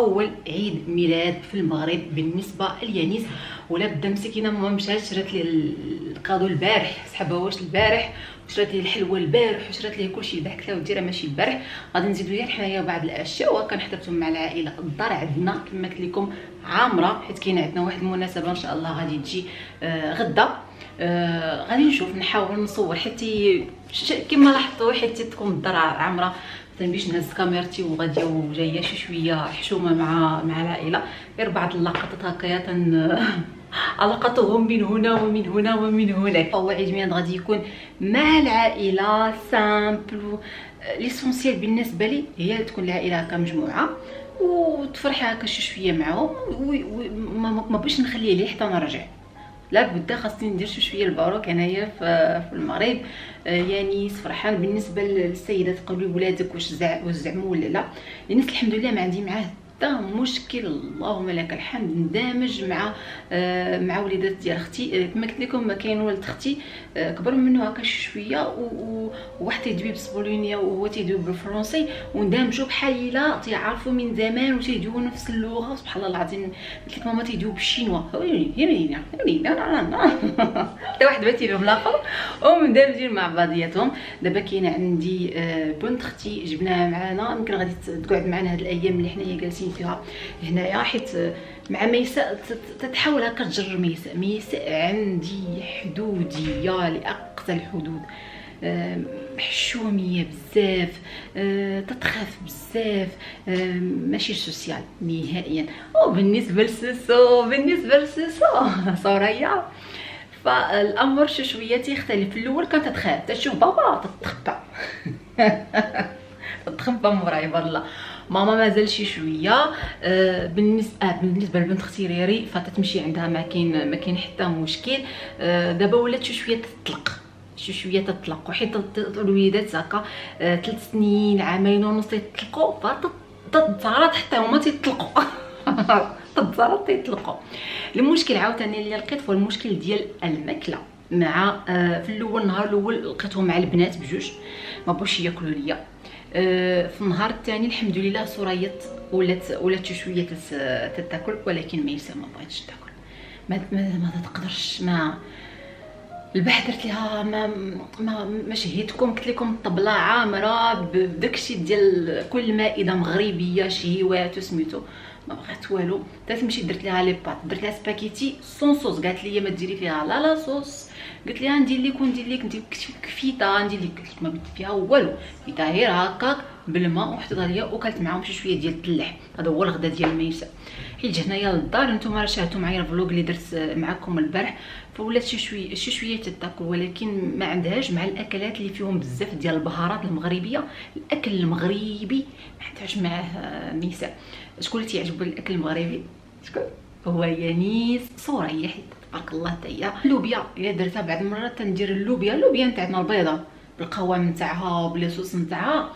اول عيد ميلاد في المغرب بالنسبه ليانيس. ولا بدا مسكينه ما مشات شرات ليه القادو البارح، سحبها واش البارح، وشرات ليه الحلوه البارح، وشرات ليه كلشي البارح. قلت لها ودي راه ماشي البارح، غادي نزيدو ليها حنايا بعض الاشياء. وكنحضرتهم مع العائله الدار عندنا كما قلت لكم عامره، حيت كاين عندنا واحد المناسبه ان شاء الله غادي تجي غدا. غادي نشوف نحاول نصور، حيت كما لاحظتوا حيت تكون الدار عامره باش نهز كاميرتي وغادي وجايه شي شويه حشومه مع العائله، غير بعض اللقطات هكايا علاقتهم من هنا ومن هنا ومن هناك. اول عيد ميلاد غادي يكون مع العائله سامبل، ليسونسيال بالنسبه لي هي تكون العائله كمجموعه وتفرحي هكا شي شويه معاهم. ما بغيتش نخليه ليه حتى نرجع، لا بدا خاصني ندير شي شويه الباروك هنايا في المغرب. يانيس فرحان بالنسبه للسيدات، قالوا لي ولادك واش زعموا ولا لا؟ يانيس الحمد لله ما عندي معاه حتى مشكل، اللهم لك الحمد. ندمج مع وليدات ديال اختي، كما قلت لكم ما كاين ولد اختي كبر منه هكا شويه، وواحد تيدوي بالسبولونيه وهو تيدوي بالفرنسي، وندمجوا بحال الا تيعرفوا من زمان وتيدويو نفس اللغه. سبحان الله العظيم قلت لك ماما تيدويو بالشينوا، حتى واحد ما تيدوي بالاخر، ومندمجين مع بعضياتهم. دابا كاين عندي بنت اختي جبناها معنا، يمكن غادي تقعد معنا هاد الايام اللي حنايا جالسين فيها هنايا، حيت مع ميساء تتحاول هكا تجر ميساء عندي حدوديه لاقصى الحدود، حشوميه بزاف، تتخاف بزاف، ماشي سوسيال نهائيا. وبالنسبه لسوسو صوريه فالامر شي شويه تيختلف. الاول كانت تخاف، تشوف بابا تتخبى تتخبى من وراي بالله، ماما مازال شي شويه. بالنسبه لبنت اختي ريري فتتمشي عندها ما كاين حتى مشكل. دابا ولات شي شويه تطلق، وحيت الوليدات هكا 3 سنين عامين ونص تطلقوا، فتتزارط حتى هما تيطلقوا المشكل عاوتاني اللي لقيت هو المشكل ديال الماكله. مع في الاول النهار الاول لقيتهم مع البنات بجوج، ما بغاوش ياكلوا ليا. في النهار الثاني الحمد لله سريت ولات شويه تتاكل، ولكن ميساء ما بغاتش تاكل، ما تقدرش. ما البحث درت لها ما شهيتكم، قلت لكم الطبله عامره بداكشي ديال كل مائده مغربيه شهيوات وسميتو، ما بغات والو. تمشي درت لها لي بات، درت لها سباكيتي سون صوص، قالت لي ما ديري فيها لا صوص. قلت لها ندير لك كفيته، ندير لك، قلت ما بديت فيها والو، فيتها غير هكاك بالماء وحطيتها ليا، وكلت معاهم شي شويه ديال التلح. هذا هو الغدا ديال ميساء. حيت هنايا للدار نتوما راه شاهدتوا معايا الفلوق اللي درت معكم البارح، فولات شي شويه تتاكل، ولكن ما عندهاش مع الاكلات اللي فيهم بزاف ديال البهارات المغربيه. الاكل المغربي ما عندهاش معاه ميساء. شكون اللي تيعجبو الاكل المغربي؟ شكون هو؟ يانيس صوريه، حيت تبارك الله حتى هي. اللوبيا الا درتها بعض المرات تندير اللوبيا نتاعنا البيضه بالقوام نتاعها وبالصوص نتاعها،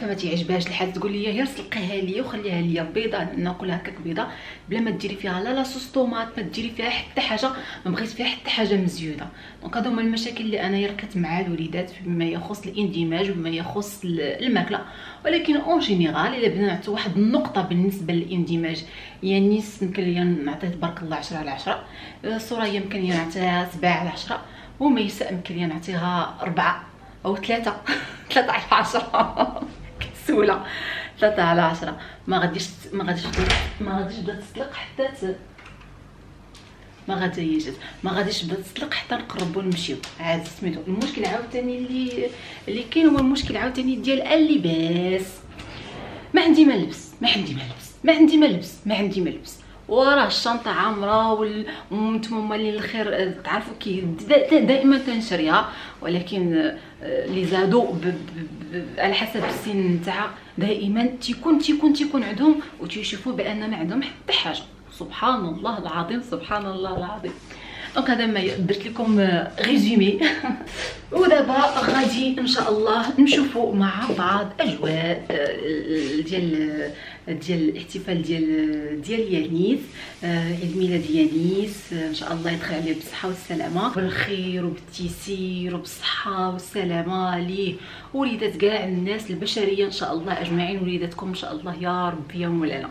فما تيعجبهاش الحال. تقول لي غير سلقيها ليا وخليها ليا بيضه، ناكلها هكاك بيضه بلا ما ديري فيها لا صوص طوماط، ما ديري فيها حتى حاجه، ما بغيت فيها حتى حاجه مزيوده. دونك هادو هما المشاكل اللي انا لقيت مع الوليدات فيما يخص الاندماج وما يخص الماكله. ولكن اون جينيرال الا بنعطيو واحد النقطه بالنسبه للاندماج، يانيس يمكن ليا نعطيه تبارك الله 10 على 10، سوريا يمكن ليا نعطيها 7 على 10، وميساء يمكن ليا نعطيها 4 أو 3 3 على 10 كسوله 3 على 10. ما غاديش تبدا تطلق حتى ما غاديش تبدا تطلق حتى نقربوا نمشيو عاد سميتو. المشكل عاوتاني اللي كاين هو المشكل عاوتاني ديال اللباس. ما عندي ما نلبس، وراه الشنطه عامره وانتم مالين الخير تعرفوا كي دائما تنشريها، ولكن لي زادو على حسب السن تاعها دائما تيكون عندهم وتيشوفوا بان ما عندهم حتى حاجه. سبحان الله العظيم، دونك هذا ما درت لكم ريزومي. ودابا غادي ان شاء الله نشوفوا مع بعض اجواء ديال الاحتفال ديال يانيس، عيد ميلاد يانيس. ان شاء الله يدخل عليه بالصحه والسلامه، بالخير وبالتيسير وبالصحه والسلامه ليه وليدات كاع الناس البشريه ان شاء الله اجمعين. وليداتكم ان شاء الله يا ربي يا مولانا.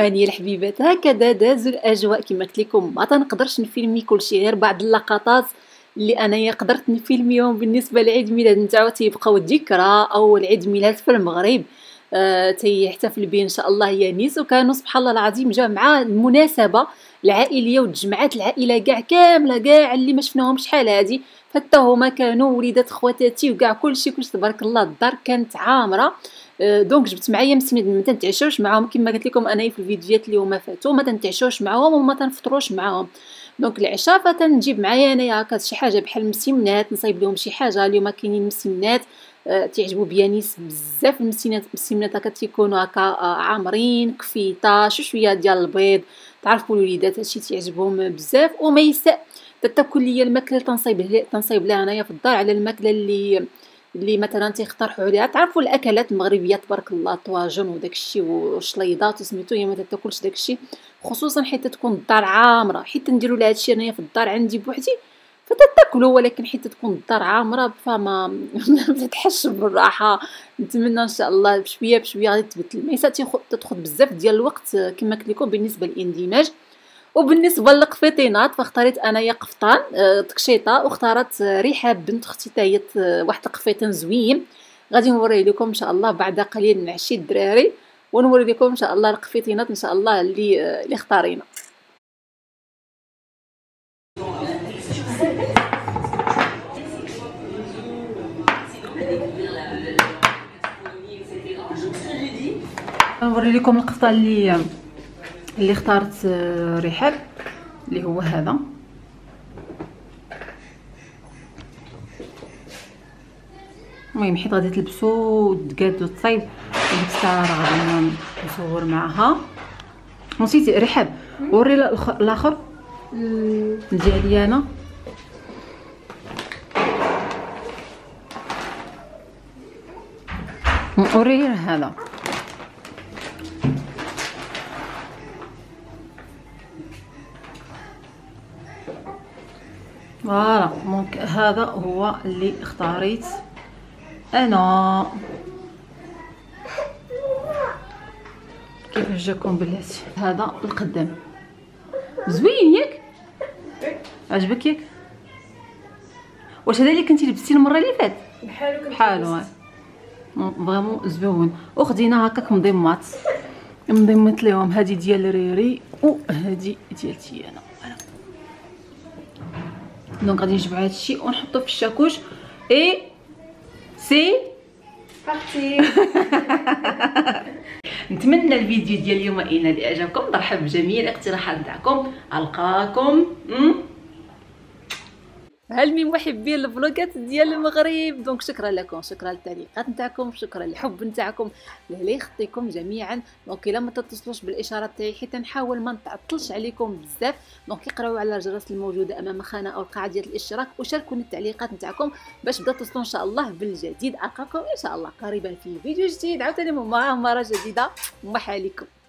وهني الحبيبات. هكذا دازوا الاجواء كما قلت لكم، ما تنقدرش نفيلمي كلشي، غير بعض اللقطات اللي انايا قدرت نفيلميهم بالنسبه لعيد ميلاد نتاعو، تيبقاو ذكرى. اول عيد ميلاد في المغرب تيحتفل به ان شاء الله يانيس، وكانوا سبحان الله العظيم جا مع المناسبه العائليه وتجمعات العائله كاع كامله، كاع اللي ما شفناهمش شحال هذه، حتى هما كانوا وليدات خواتاتي وكاع كلشي تبارك الله. الدار كانت عامره، دونك جبت معايا مسند، ما تنتعشوش معاهم كما قلت لكم انايا في الفيديوهات اللي هما فاتوا، ما تنتعشوش معاهم وما تنفطروش معاهم. دونك العشاء فتنجيب معايا انايا هكا شي حاجه بحال المسمنات، نصايب لهم شي حاجه. اليوم كاينين مسمنات تيعجبوا بيانيس بزاف، المسمنات هكا تيكونوا هكا عامرين، كفيطه، شويه ديال البيض، تعرفوا الوليدات هادشي تيعجبهم بزاف. وما يساء تاكل ليا الماكله تنصايب لها انايا في الدار على الماكله اللي مثلا تيقترحوا عليها. تعرفوا الاكلات المغربيه تبارك الله، الطواجن وداكشي والشليضات وسميتو، هي ما تاكلش داكشي، خصوصا حيت تكون الدار عامره. حيت نديروا لها هادشي انايا في الدار عندي بوحدي فتتاكلوا، ولكن حيت تكون الدار عامره فما تتحش بالراحه. نتمنى ان شاء الله بشويه بشويه غادي تبدل، ما يسات تاخذ بزاف ديال الوقت كما قلت لكم بالنسبه للاندماج. وبالنسبه للقفيطينات فاختاريت انايا قفطان تكشيطه، واختارت ريحه بنت اختي حتى هي واحد القفيطان زوين، غادي نوريه لكم ان شاء الله بعد قليل من عشي الدراري، ونوري لكم ان شاء الله القفيطينات ان شاء الله اللي اختارينا. نوري لكم القفطان اللي اختارت رحاب، اللي هو هذا. المهم حيت غادي تلبسو تقادو الطيب، ديك الساعه راه غادي نصور معها. نسيتي رحاب، وري الاخر نجي عليا انا. وري هذا فوالا. دونك هذا هو اللي اختاريت انا. كيف جاكم بلاتي؟ هذا القدام زوين ياك، عجبك ياك؟ واش هذا اللي كنتي لبستي المره اللي فاتت بحالو؟ بحالو فريمون زوين. وخدينا هكاك مضيمات، مضيمات ليهم، هذه ديال ريري وهذه ديالتي انا. دونك غادي نجمع هادشي ونحطو في الشاكوش. اي سي بارتي. نتمنى الفيديو ديال اليوم اللي اعجبكم، مرحبا بجميع الاقتراحات تاعكم، القاكم. هلمي محبين الفلوقات ديال المغرب. دونك شكرا لكم، شكرا للتعليقات نتاعكم، شكرا للحب نتاعكم، لهلا يخطيكم جميعا. دونك الا ما تتصلوش بالاشارات تاعي حيت نحاول ما نتعطلش عليكم بزاف، دونك اقراو على الجرس الموجوده امام خانه او القاعه ديال الاشتراك، وشاركوني التعليقات نتاعكم باش بدات تصلوا ان شاء الله بالجديد. القاكم ان شاء الله قريبا في فيديو جديد، عاوتاني مغامره جديده. مرحبا لكم.